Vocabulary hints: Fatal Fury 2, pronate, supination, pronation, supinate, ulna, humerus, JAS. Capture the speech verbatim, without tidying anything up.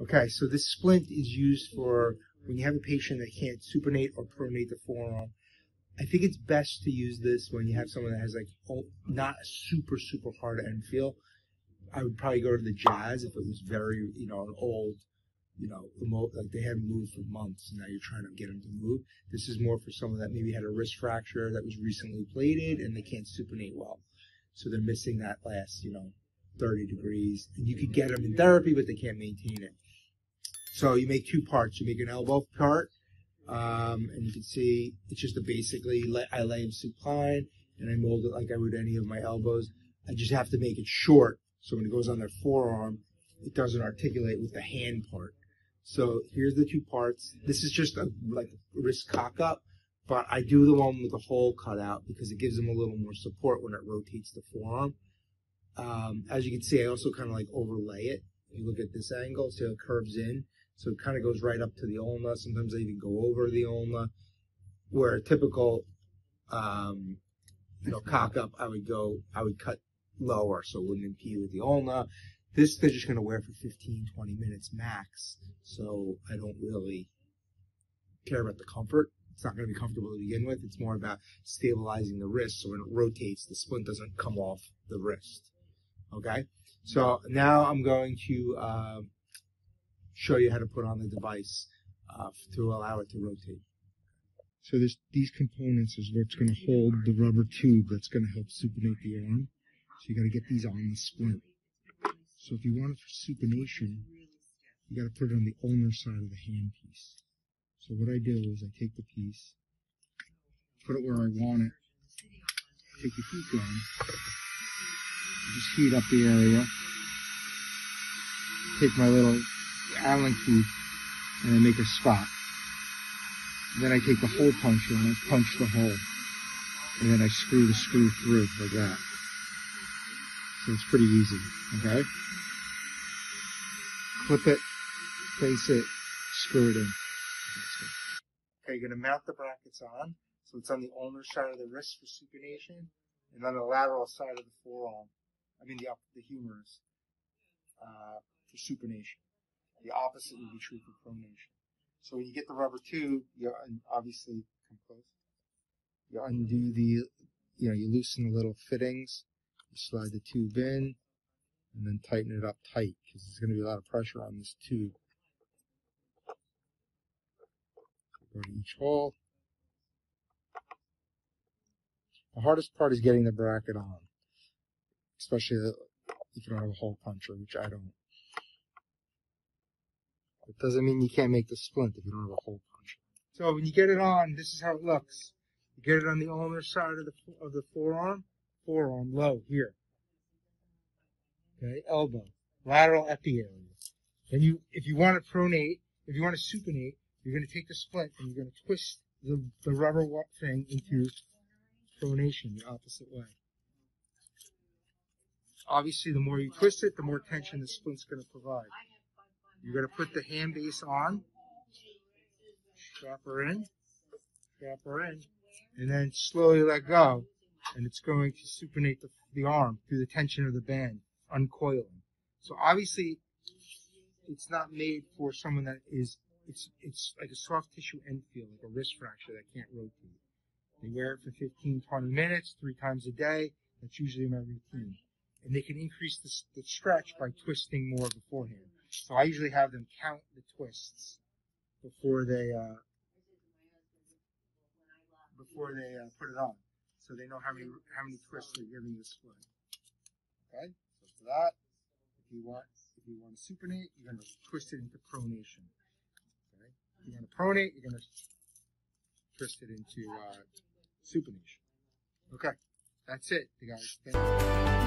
Okay, so this splint is used for when you have a patient that can't supinate or pronate the forearm. I think it's best to use this when you have someone that has like not a super, super hard end feel. I would probably go to the J A S if it was very, you know, an old, you know, remote, like they hadn't moved for months and now you're trying to get them to move. This is more for someone that maybe had a wrist fracture that was recently plated and they can't supinate well. So they're missing that last, you know, thirty degrees. And you could get them in therapy, but they can't maintain it. So you make two parts. You make an elbow part, um, and you can see it's just a basically, I lay them supine and I mold it like I would any of my elbows. I just have to make it short. So when it goes on their forearm, it doesn't articulate with the hand part. So here's the two parts. This is just a like wrist cock up, but I do the one with the hole cut out because it gives them a little more support when it rotates the forearm. Um, as you can see, I also kind of like overlay it. You look at this angle, so it curves in. So it kind of goes right up to the ulna. Sometimes I even go over the ulna, where a typical, um, you know, cock up, I would go, I would cut lower, so it wouldn't impede with the ulna. This they're just going to wear for fifteen, twenty minutes max, so I don't really care about the comfort. It's not going to be comfortable to begin with. It's more about stabilizing the wrist, so when it rotates, the splint doesn't come off the wrist. Okay, so now I'm going to uh, show you how to put on the device uh, to allow it to rotate. So there's, these components is what's going to hold the rubber tube that's going to help supinate the arm. So you got to get these on the splint. So if you want it for supination, you got to put it on the ulnar side of the hand piece. So what I do is I take the piece, put it where I want it, take the heat gun, just heat up the area, take my little Allen key, and I make a spot. Then I take the hole puncher and I punch the hole, and then I screw the screw through like that. So it's pretty easy, okay? Clip it, place it, screw it in. Okay, you're going to mount the brackets on. So it's on the ulnar side of the wrist for supination, and on the lateral side of the forearm, I mean the, the humerus, uh, for supination. The opposite would be true for pronation. So when you get the rubber tube, you obviously come close. You undo the, you know, you loosen the little fittings. You slide the tube in, and then tighten it up tight, because there's going to be a lot of pressure on this tube. Go to each hole. The hardest part is getting the bracket on, especially if you don't have a hole puncher, which I don't. It doesn't mean you can't make the splint if you don't have a hole puncher. So when you get it on, this is how it looks. You get it on the ulnar side of the of the forearm. Forearm low here. Okay, elbow, lateral epi area. Then you, if you want to pronate, if you want to supinate, you're going to take the splint and you're going to twist the the rubber thing into pronation the opposite way. Obviously, the more you twist it, the more tension the splint's going to provide. You're going to put the hand base on, strap her in, strap her in, and then slowly let go. And it's going to supinate the, the arm through the tension of the band, uncoiling. So obviously, it's not made for someone that is, it's it's like a soft tissue end feel, like a wrist fracture that can't rotate. They wear it for fifteen, twenty minutes, three times a day. That's usually my routine. And they can increase the, the stretch by twisting more beforehand. So I usually have them count the twists before they, uh, before they uh, put it on. So they know how many how many twists they're giving this foot. Okay, so for that, if you want if you want to supinate, you're going to twist it into pronation. Okay, if you want to pronate, you're going to twist it into uh, supination. Okay, that's it, guys. Thank you.